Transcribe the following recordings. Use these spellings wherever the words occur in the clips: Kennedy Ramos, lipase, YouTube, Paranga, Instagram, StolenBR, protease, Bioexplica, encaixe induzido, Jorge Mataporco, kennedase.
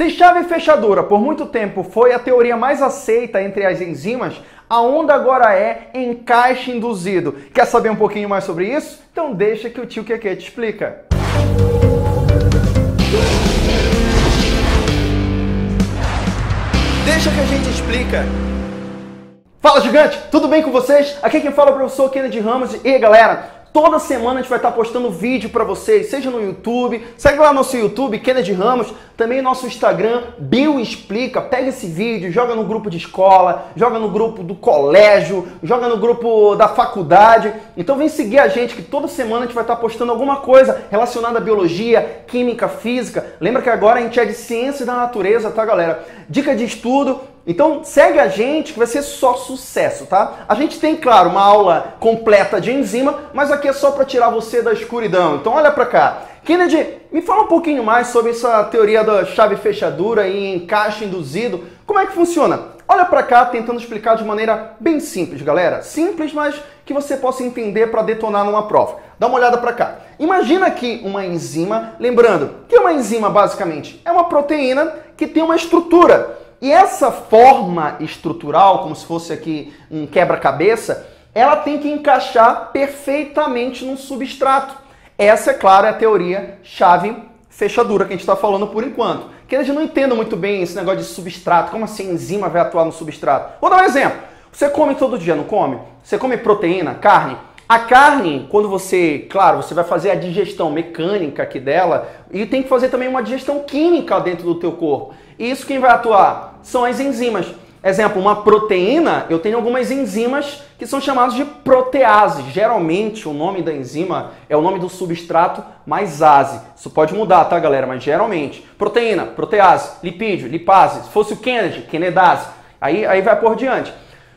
Se chave fechadura por muito tempo foi a teoria mais aceita entre as enzimas, a onda agora é encaixe induzido. Quer saber um pouquinho mais sobre isso? Então deixa que o tio Keke te explica. Deixa que a gente explica. Fala, gigante! Tudo bem com vocês? Aqui quem fala é o professor Kennedy Ramos. E aí, galera? Toda semana a gente vai estar postando vídeo para vocês, seja no YouTube, segue lá nosso YouTube, Kennedy Ramos, também nosso Instagram, Bioexplica, pega esse vídeo, joga no grupo de escola, joga no grupo do colégio, joga no grupo da faculdade. Então vem seguir a gente que toda semana a gente vai estar postando alguma coisa relacionada à biologia, química, física. Lembra que agora a gente é de ciências da natureza, tá, galera? Dica de estudo. Então segue a gente que vai ser só sucesso, tá? A gente tem, claro, uma aula completa de enzima, mas aqui é só para tirar você da escuridão. Então olha para cá. Kennedy, me fala um pouquinho mais sobre essa teoria da chave fechadura e encaixe induzido. Como é que funciona? Olha para cá, tentando explicar de maneira bem simples, galera. Simples, mas que você possa entender para detonar numa prova. Dá uma olhada para cá. Imagina aqui uma enzima, lembrando que uma enzima basicamente é uma proteína que tem uma estrutura. E essa forma estrutural, como se fosse aqui um quebra-cabeça, ela tem que encaixar perfeitamente num substrato. Essa, é claro, é a teoria chave fechadura que a gente está falando por enquanto. Que a gente não entende muito bem esse negócio de substrato, como assim a enzima vai atuar no substrato. Vou dar um exemplo. Você come todo dia, não come? Você come proteína, carne? A carne, quando você, claro, você vai fazer a digestão mecânica aqui dela e tem que fazer também uma digestão química dentro do teu corpo. E isso quem vai atuar são as enzimas. Exemplo, uma proteína, eu tenho algumas enzimas que são chamadas de proteases. Geralmente o nome da enzima é o nome do substrato mais ase. Isso pode mudar, tá, galera? Mas geralmente. Proteína, protease, lipídio, lipase. Se fosse o Kennedy, kennedase. Aí vai por diante.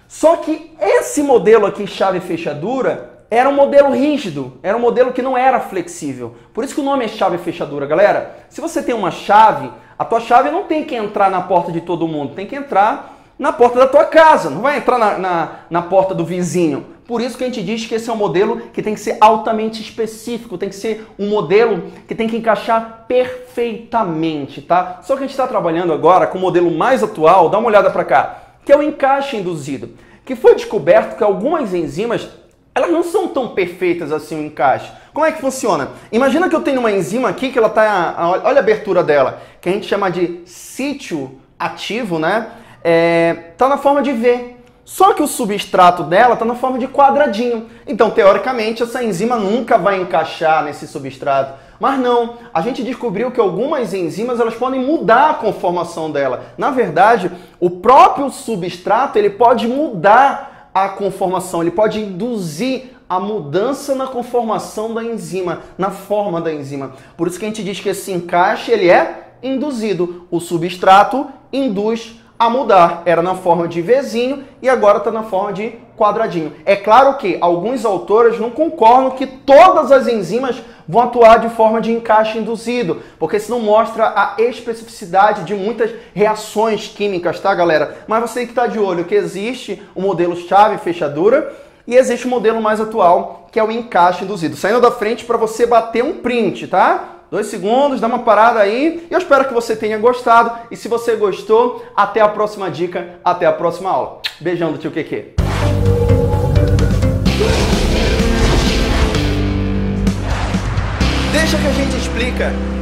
Só que esse modelo aqui, chave fechadura, era um modelo rígido, era um modelo que não era flexível. Por isso que o nome é chave fechadura, galera. Se você tem uma chave, a tua chave não tem que entrar na porta de todo mundo, tem que entrar na porta da tua casa, não vai entrar na porta do vizinho. Por isso que a gente diz que esse é um modelo que tem que ser altamente específico, tem que ser um modelo que tem que encaixar perfeitamente, tá? Só que a gente está trabalhando agora com o modelo mais atual, dá uma olhada para cá, que é o encaixe induzido, que foi descoberto que algumas enzimas elas não são tão perfeitas assim o encaixe. Como é que funciona? Imagina que eu tenho uma enzima aqui que ela tá... Olha a abertura dela, que a gente chama de sítio ativo, né? Tá na forma de V. Só que o substrato dela tá na forma de quadradinho. Então, teoricamente, essa enzima nunca vai encaixar nesse substrato. Mas não, a gente descobriu que algumas enzimas elas podem mudar a conformação dela. Na verdade, o próprio substrato ele pode mudar a conformação, ele pode induzir a mudança na conformação da enzima, na forma da enzima. Por isso que a gente diz que esse encaixe ele é induzido. O substrato induz a mudar. Era na forma de Vzinho e agora está na forma de quadradinho. É claro que alguns autores não concordam que todas as enzimas vão atuar de forma de encaixe induzido, porque isso não mostra a especificidade de muitas reações químicas, tá, galera? Mas você tem que estar de olho que existe o modelo chave fechadura e existe o modelo mais atual, que é o encaixe induzido. Saindo da frente para você bater um print, tá? 2 segundos, dá uma parada aí. Eu espero que você tenha gostado. E se você gostou, até a próxima dica, até a próxima aula. Beijão do tio Keke. Deixa que a gente explica.